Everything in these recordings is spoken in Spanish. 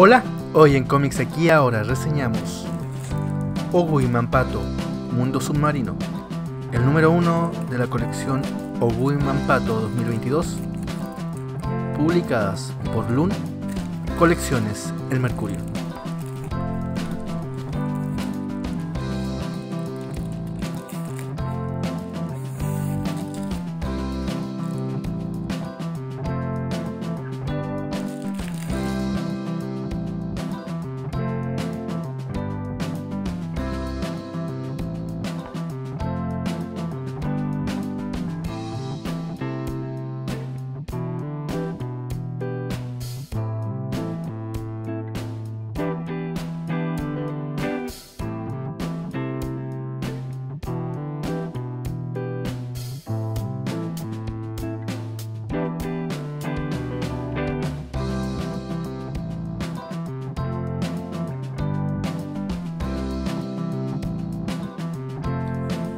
Hola, hoy en Comics aquí y ahora reseñamos Ogú y Mampato Mundo Submarino, el número 1 de la colección Ogú y Mampato 2022, publicadas por Lun, colecciones El Mercurio.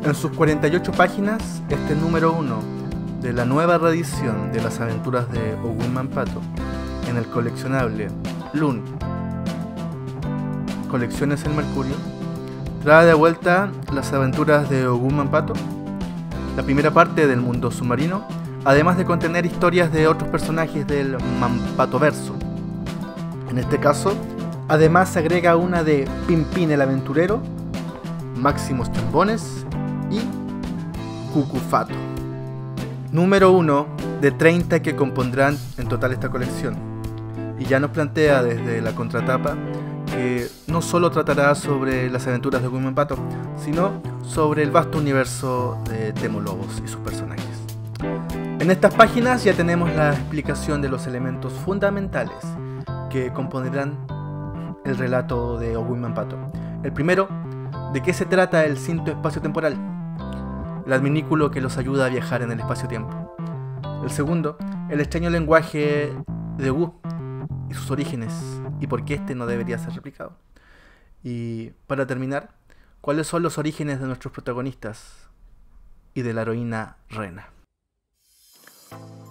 En sus 48 páginas, este número 1 de la nueva reedición de las aventuras de Ogú y Mampato en el coleccionable Lun, colecciones El Mercurio, trae de vuelta las aventuras de Ogú y Mampato, la primera parte del mundo submarino, además de contener historias de otros personajes del Mampatoverso. En este caso, además se agrega una de Pimpín el Aventurero, Máximo Chambónez y Cucufato. Número 1 de 30 que compondrán en total esta colección, y ya nos plantea desde la contratapa que no solo tratará sobre las aventuras de Ogú y Mampato, sino sobre el vasto universo de Themo Lobos y sus personajes. En estas páginas ya tenemos la explicación de los elementos fundamentales que compondrán el relato de Ogú y Mampato. El primero, ¿de qué se trata el cinto espacio-temporal? El adminículo que los ayuda a viajar en el espacio-tiempo. El segundo, el extraño lenguaje de Ogú y sus orígenes, y por qué este no debería ser replicado. Y para terminar, ¿cuáles son los orígenes de nuestros protagonistas y de la heroína Rena?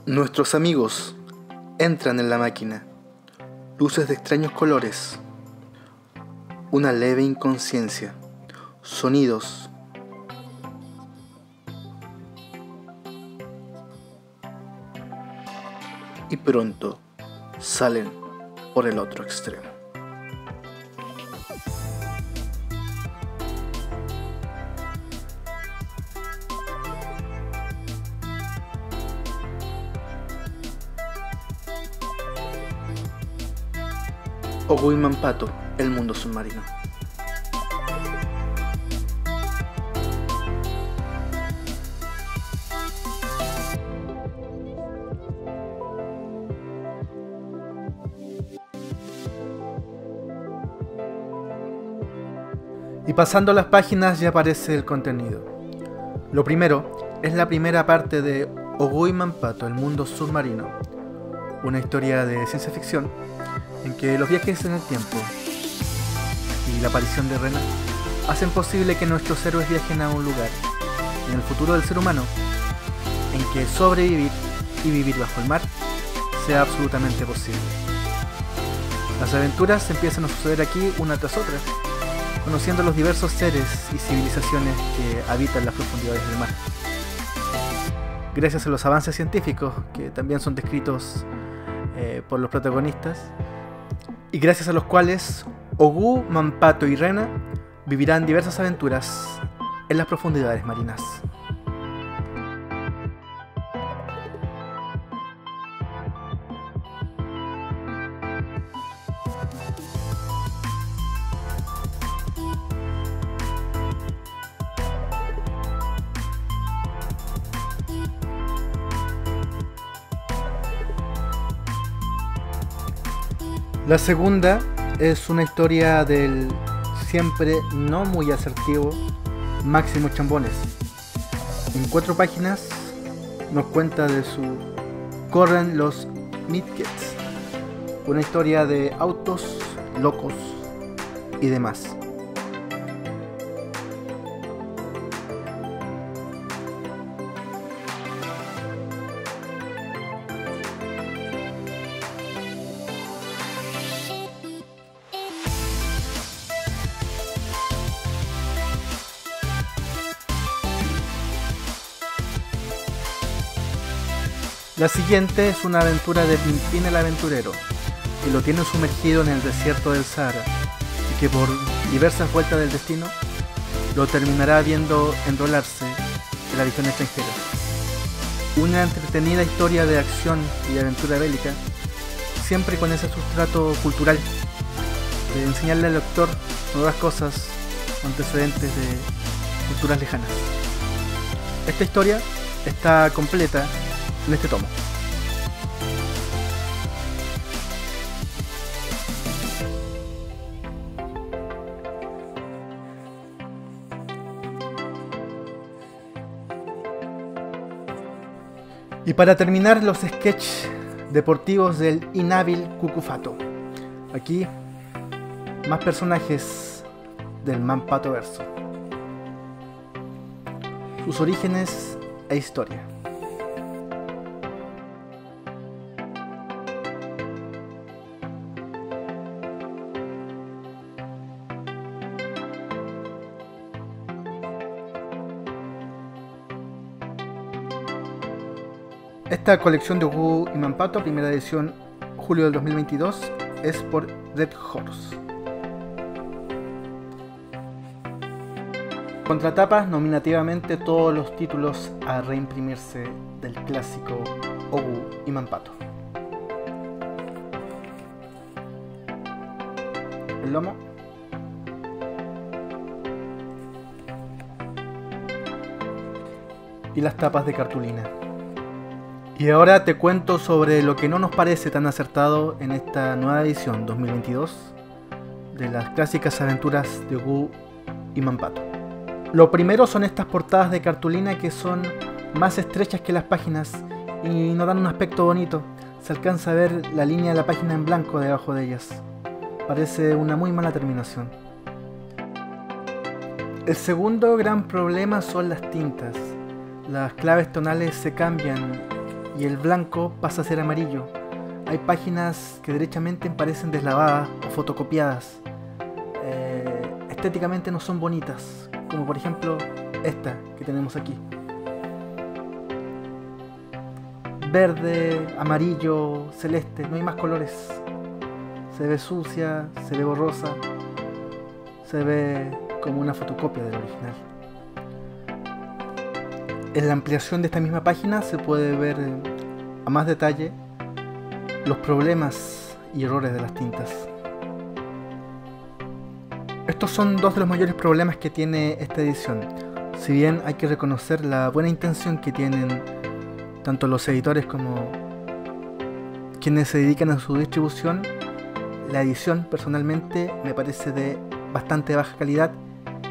Nuestros amigos entran en la máquina. Luces de extraños colores. Una leve inconsciencia. Sonidos. Y pronto salen por el otro extremo. Ogú y Mampato, el mundo submarino. Y pasando las páginas ya aparece el contenido. Lo primero es la primera parte de Ogú y Mampato, el mundo submarino, una historia de ciencia ficción en que los viajes en el tiempo y la aparición de Rena hacen posible que nuestros héroes viajen a un lugar en el futuro del ser humano en que sobrevivir y vivir bajo el mar sea absolutamente posible. Las aventuras empiezan a suceder aquí una tras otra, conociendo los diversos seres y civilizaciones que habitan las profundidades del mar. Gracias a los avances científicos, que también son descritos por los protagonistas, y gracias a los cuales Ogú, Mampato y Rena vivirán diversas aventuras en las profundidades marinas. La segunda es una historia del siempre no muy asertivo Máximo Chambónez. En 4 páginas nos cuenta de su Corren los Midgets, una historia de autos, locos y demás. La siguiente es una aventura de Pimpín el Aventurero, que lo tiene sumergido en el desierto del Sahara, y que por diversas vueltas del destino, lo terminará viendo enrolarse en la región extranjera. Una entretenida historia de acción y de aventura bélica, siempre con ese sustrato cultural, de enseñarle al lector nuevas cosas, antecedentes de culturas lejanas. Esta historia está completa en este tomo. Y para terminar, los sketches deportivos del inhábil Cucufato. Aquí, más personajes del Mampatoverso. Sus orígenes e historia. Esta colección de Ogú y Mampato, primera edición, julio del 2022, es por Red Horse. Contratapas nominativamente todos los títulos a reimprimirse del clásico Ogú y Mampato. El lomo. Y las tapas de cartulina. Y ahora te cuento sobre lo que no nos parece tan acertado en esta nueva edición 2022 de las clásicas aventuras de Ogú y Mampato. Lo primero son estas portadas de cartulina que son más estrechas que las páginas y no dan un aspecto bonito. Se alcanza a ver la línea de la página en blanco debajo de ellas. Parece una muy mala terminación. El segundo gran problema son las tintas. Las claves tonales se cambian y el blanco pasa a ser amarillo. Hay páginas que derechamente parecen deslavadas o fotocopiadas. Estéticamente no son bonitas, como por ejemplo esta que tenemos aquí. Verde, amarillo, celeste, no hay más colores. Se ve sucia, se ve borrosa, se ve como una fotocopia del original. En la ampliación de esta misma página se puede ver a más detalle los problemas y errores de las tintas. Estos son dos de los mayores problemas que tiene esta edición, si bien hay que reconocer la buena intención que tienen tanto los editores como quienes se dedican a su distribución. La edición personalmente me parece de bastante baja calidad,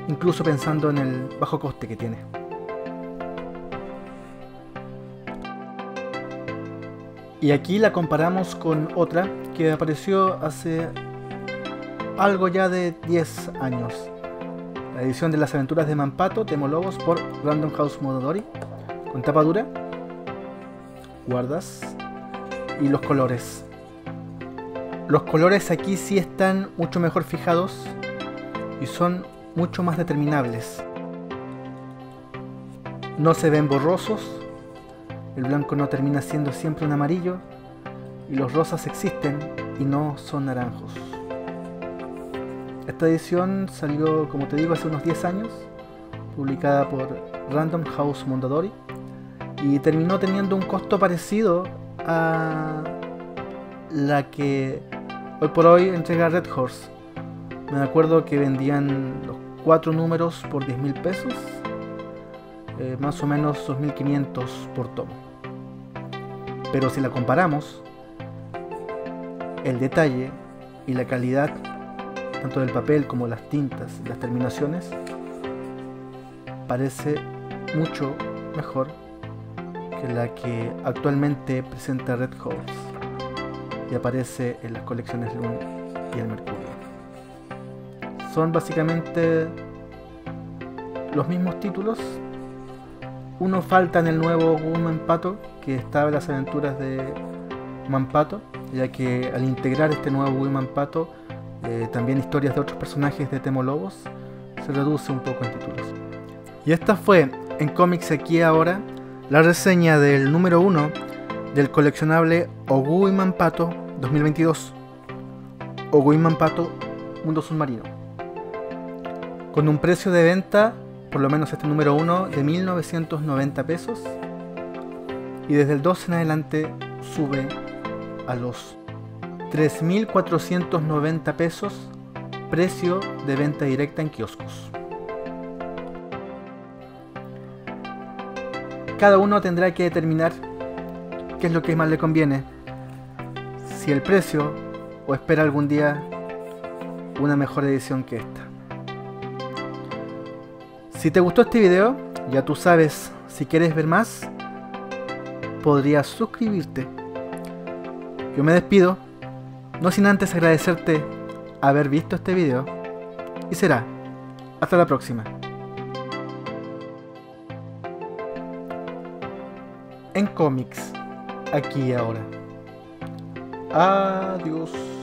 incluso pensando en el bajo coste que tiene. Y aquí la comparamos con otra que apareció hace algo ya de 10 años. La edición de las aventuras de Mampato, Themo Lobos por Random House Mondadori, con tapa dura, guardas y los colores. Los colores aquí sí están mucho mejor fijados y son mucho más determinables. No se ven borrosos. El blanco no termina siendo siempre un amarillo, y los rosas existen y no son naranjos. Esta edición salió, como te digo, hace unos 10 años, publicada por Random House Mondadori, y terminó teniendo un costo parecido a la que hoy por hoy entrega Red Horse. Me acuerdo que vendían los 4 números por 10.000 pesos, más o menos 2.500 por tomo. Pero si la comparamos, el detalle y la calidad, tanto del papel como las tintas y las terminaciones, parece mucho mejor que la que actualmente presenta Red Horse y aparece en las colecciones Lun y El Mercurio. Son básicamente los mismos títulos. Uno falta en el nuevo Ogú y Mampato, que estaba en las aventuras de Mampato, ya que al integrar este nuevo Ogú y Mampato, también historias de otros personajes de Themo Lobos, se reduce un poco en títulos. Y esta fue, en Comics aquí ahora, la reseña del número 1 del coleccionable Ogú y Mampato 2022, Ogú y Mampato Mundo Submarino, con un precio de venta, por lo menos este número 1, de 1990 pesos, y desde el 2 en adelante sube a los 3.490 pesos, precio de venta directa en kioscos. Cada uno tendrá que determinar qué es lo que más le conviene, si el precio o espera algún día una mejor edición que esta. Si te gustó este video, ya tú sabes, si quieres ver más, podrías suscribirte. Yo me despido, no sin antes agradecerte haber visto este video, y será hasta la próxima. En Comics aquí y ahora. Adiós.